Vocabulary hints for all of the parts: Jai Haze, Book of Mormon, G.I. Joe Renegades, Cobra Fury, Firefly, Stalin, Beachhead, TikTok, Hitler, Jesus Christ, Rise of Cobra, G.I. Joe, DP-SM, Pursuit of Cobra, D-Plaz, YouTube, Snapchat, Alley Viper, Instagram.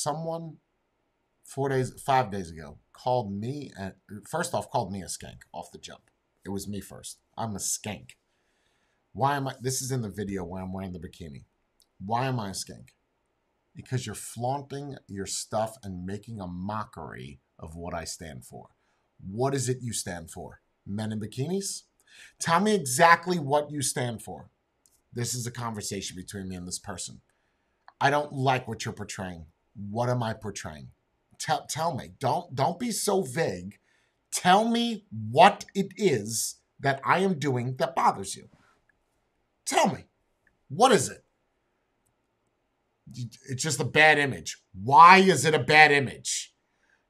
someone 5 days ago called me, and first off, called me a skank off the jump. It was me first. I'm a skank. Why am I? This is in the video where I'm wearing the bikini. Why am I a skank? Because you're flaunting your stuff and making a mockery of what I stand for. What is it you stand for? Men in bikinis? Tell me exactly what you stand for. This is a conversation between me and this person. I don't like what you're portraying. What am I portraying? Tell me. Don't be so vague. Tell me what it is that I am doing that bothers you. Tell me. What is it? It's just a bad image. Why is it a bad image?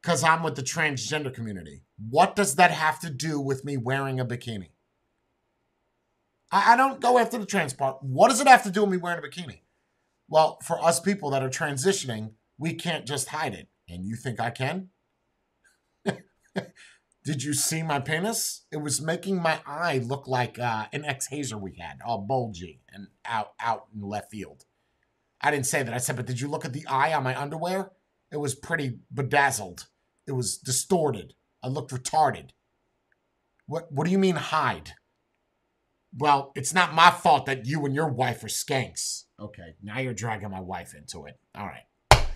Because I'm with the transgender community. What does that have to do with me wearing a bikini? I don't go after the trans part. What does it have to do with me wearing a bikini? Well, for us people that are transitioning, we can't just hide it. And you think I can? Did you see my penis? It was making my eye look like an ex-hazer we had, all bulgy and out in left field. I didn't say that. I said, but did you look at the eye on my underwear? It was pretty bedazzled. It was distorted. I looked retarded. What do you mean hide? Well, it's not my fault that you and your wife are skanks. Okay, now you're dragging my wife into it. All right.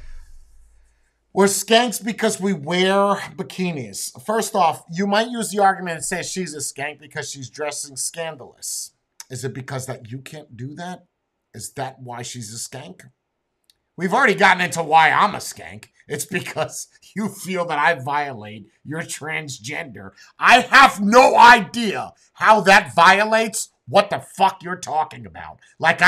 We're skanks because we wear bikinis. First off, you might use the argument and say she's a skank because she's dressing scandalous. Is it because that you can't do that? Is that why she's a skank? We've already gotten into why I'm a skank. It's because you feel that I violate your transgender. I have no idea how that violates what the fuck you're talking about. Like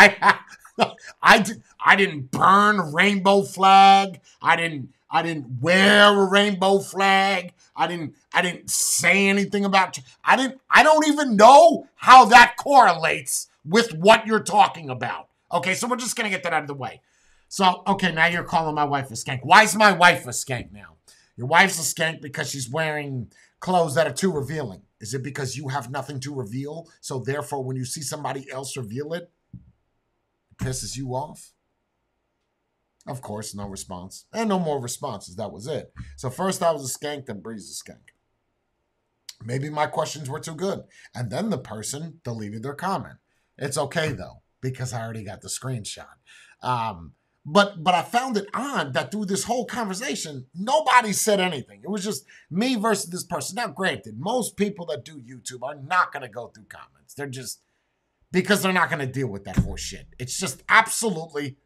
I didn't burn a rainbow flag. I didn't wear a rainbow flag. I didn't say anything about you. I don't even know how that correlates with what you're talking about. Okay, so we're just gonna get that out of the way. So, okay, now you're calling my wife a skank. Why is my wife a skank now? Your wife's a skank because she's wearing clothes that are too revealing. Is it because you have nothing to reveal? So, therefore, when you see somebody else reveal it, it pisses you off? Of course, no response. And no more responses. That was it. So, first I was a skank, then Bree's a skank. Maybe my questions were too good. And then the person deleted their comment. It's okay, though, because I already got the screenshot. But I found it odd that through this whole conversation, nobody said anything. It was just me versus this person. Now, granted, most people that do YouTube are not going to go through comments. They're just, because they're not going to deal with that horse shit. It's just absolutely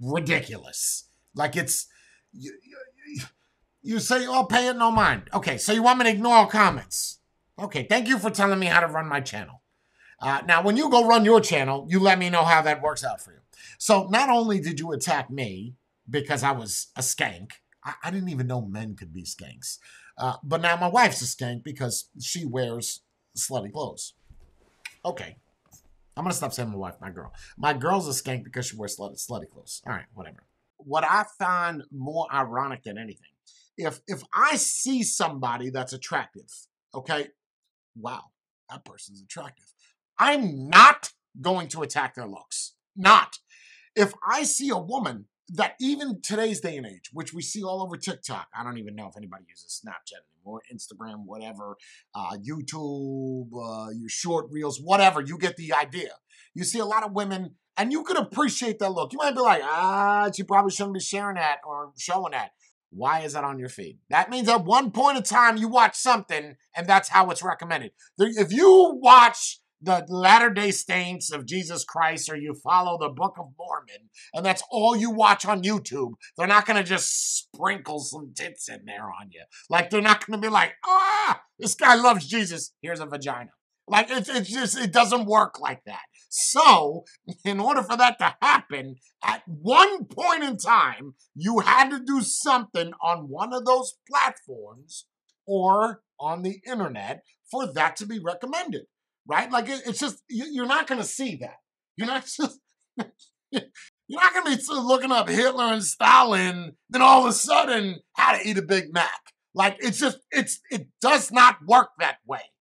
ridiculous. Like it's, you say, oh, pay it, no mind. Okay, so you want me to ignore all comments. Okay, thank you for telling me how to run my channel. Now, when you go run your channel, you let me know how that works out for you. So not only did you attack me because I was a skank, I didn't even know men could be skanks, but now my wife's a skank because she wears slutty clothes. Okay, I'm going to stop saying my wife, my girl. My girl's a skank because she wears slutty clothes. All right, whatever. What I find more ironic than anything, if I see somebody that's attractive, okay, wow, that person's attractive, I'm not going to attack their looks. Not. If I see a woman that even today's day and age, which we see all over TikTok, I don't even know if anybody uses Snapchat anymore, Instagram, whatever, YouTube, your short reels, whatever, you get the idea. You see a lot of women, and you could appreciate that look. You might be like, she probably shouldn't be sharing that or showing that. Why is that on your feed? That means at one point in time you watch something, and that's how it's recommended. If you watch the Latter-day Saints of Jesus Christ, or you follow the Book of Mormon, and that's all you watch on YouTube, they're not going to just sprinkle some tits in there on you. Like, they're not going to be like, this guy loves Jesus, here's a vagina. Like, it's just, it doesn't work like that. So, in order for that to happen, at one point in time, you had to do something on one of those platforms or on the internet for that to be recommended. Right? Like, it's just, you're not going to see that. You're not going to be looking up Hitler and Stalin, then all of a sudden, how to eat a Big Mac. Like, it does not work that way.